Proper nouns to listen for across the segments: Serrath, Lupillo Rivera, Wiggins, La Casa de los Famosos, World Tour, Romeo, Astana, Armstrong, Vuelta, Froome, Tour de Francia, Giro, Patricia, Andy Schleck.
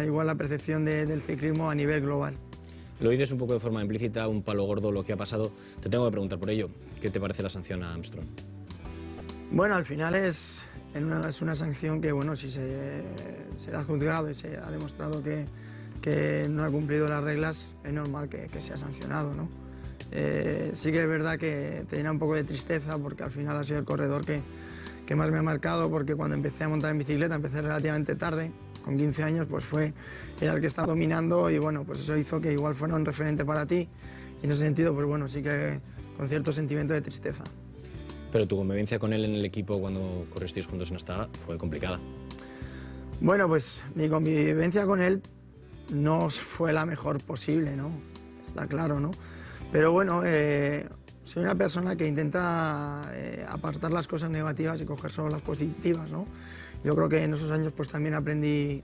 cambia igual la percepción del ciclismo a nivel global. Lo dices un poco de forma implícita, un palo gordo lo que ha pasado. Te tengo que preguntar por ello. ¿Qué te parece la sanción a Armstrong? Bueno, al final es una sanción que, bueno, si se la ha juzgado y se ha demostrado que no ha cumplido las reglas, es normal que sea sancionado, ¿no? Sí que es verdad que te llena un poco de tristeza porque al final ha sido el corredor que más me ha marcado, porque cuando empecé a montar en bicicleta empecé relativamente tarde, con 15 años, pues era el que estaba dominando y bueno, pues eso hizo que igual fuera un referente para ti y en ese sentido, pues bueno, sí que con cierto sentimiento de tristeza. Pero tu convivencia con él en el equipo cuando corristeis juntos en Astana fue complicada. Bueno, pues mi convivencia con él no fue la mejor posible, ¿no? Está claro, ¿no? Pero bueno, soy una persona que intenta apartar las cosas negativas y coger solo las positivas, ¿no? Yo creo que en esos años pues también aprendí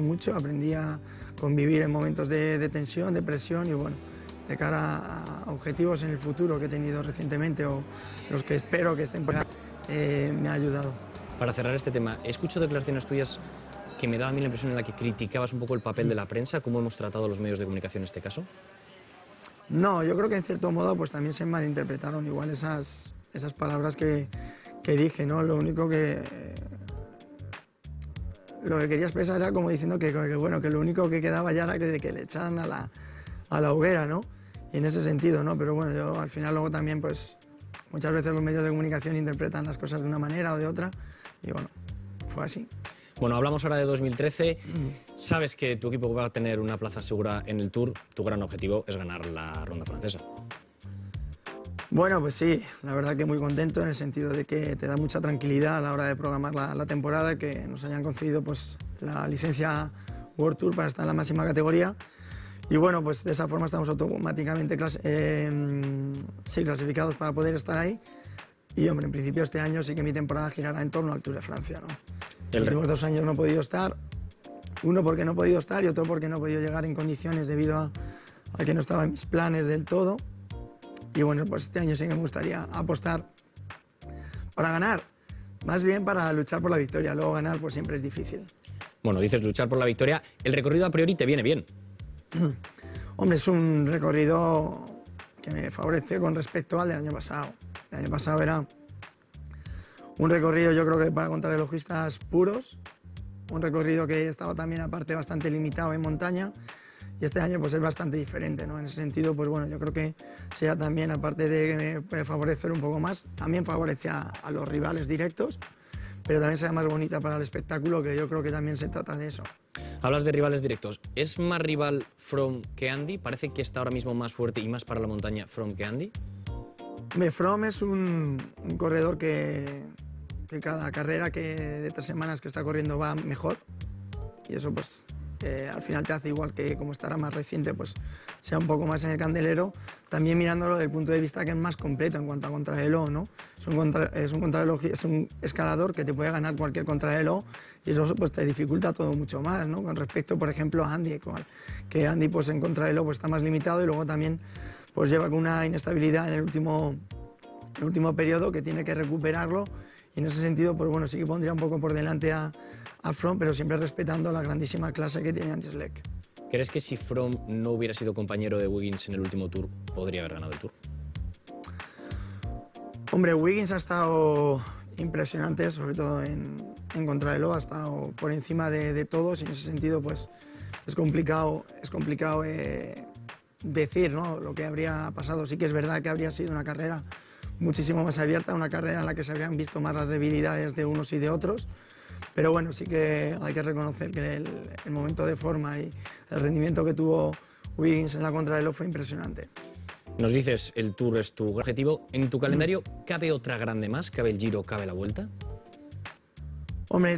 mucho, aprendí a convivir en momentos de tensión, de presión y bueno, de cara a objetivos en el futuro que he tenido recientemente o los que espero que estén por acá, me ha ayudado. Para cerrar este tema, he escuchado declaraciones tuyas que me daba a mí la impresión en la que criticabas un poco el papel de la prensa, cómo hemos tratado los medios de comunicación en este caso. No, yo creo que en cierto modo pues también se malinterpretaron igual esas palabras que dije, ¿no? Lo único que... lo que quería expresar era como diciendo que bueno, que lo único que quedaba ya era que le echaran a la hoguera, ¿no? Y en ese sentido, ¿no? Pero bueno, yo al final luego también pues muchas veces los medios de comunicación interpretan las cosas de una manera o de otra y bueno, fue así. Bueno, hablamos ahora de 2013. Sabes que tu equipo va a tener una plaza segura en el Tour. Tu gran objetivo es ganar la ronda francesa. Bueno, pues sí, la verdad que muy contento en el sentido de que te da mucha tranquilidad a la hora de programar la temporada, que nos hayan concedido pues la licencia World Tour para estar en la máxima categoría. Y bueno, pues de esa forma estamos automáticamente clasificados para poder estar ahí. Y hombre, en principio este año sí que mi temporada girará en torno al Tour de Francia, ¿no? Los últimos 2 años no he podido estar, uno porque no he podido estar y otro porque no he podido llegar en condiciones debido a que no estaba en mis planes del todo. Y bueno, pues este año sí que me gustaría apostar para ganar, más bien para luchar por la victoria. Luego ganar pues siempre es difícil. Bueno, dices luchar por la victoria, el recorrido a priori te viene bien. Hombre, es un recorrido que me favorece con respecto al del año pasado. El año pasado era... un recorrido, yo creo que para contrarrelojistas puros, un recorrido que estaba también aparte bastante limitado en montaña y este año pues es bastante diferente, ¿no? En ese sentido, pues bueno, yo creo que sea también, aparte de favorecer un poco más, también favorece a los rivales directos, pero también sea más bonita para el espectáculo, que yo creo que también se trata de eso. Hablas de rivales directos. ¿Es más rival Froome que Andy? ¿Parece que está ahora mismo más fuerte y más para la montaña Froome que Andy? Froome es un corredor que cada carrera de 3 semanas que está corriendo va mejor y eso pues al final te hace igual que como estará más reciente pues sea un poco más en el candelero, también mirándolo desde el punto de vista que es más completo en cuanto a contrarreloj, ¿no? Es un escalador que te puede ganar cualquier contrarreloj y eso pues te dificulta todo mucho más, ¿no? Con respecto por ejemplo a Andy, que Andy pues en contrarreloj pues está más limitado y luego también pues lleva con una inestabilidad en el último periodo que tiene que recuperarlo. Y en ese sentido, pues bueno, sí que pondría un poco por delante a Froome, pero siempre respetando la grandísima clase que tiene Andy Schleck. ¿Crees que si Froome no hubiera sido compañero de Wiggins en el último Tour, podría haber ganado el Tour? Hombre, Wiggins ha estado impresionante, sobre todo en contrarreloj, ha estado por encima de todos y en ese sentido, pues es complicado decir, ¿no?, lo que habría pasado. Sí que es verdad que habría sido una carrera muchísimo más abierta, una carrera en la que se habrían visto más las debilidades de unos y de otros, pero bueno, sí que hay que reconocer que el momento de forma y el rendimiento que tuvo Wiggins en la contrarreloj fue impresionante. Nos dices, el Tour es tu objetivo. ¿En tu calendario cabe otra grande más? ¿Cabe el Giro, cabe la Vuelta? Hombre,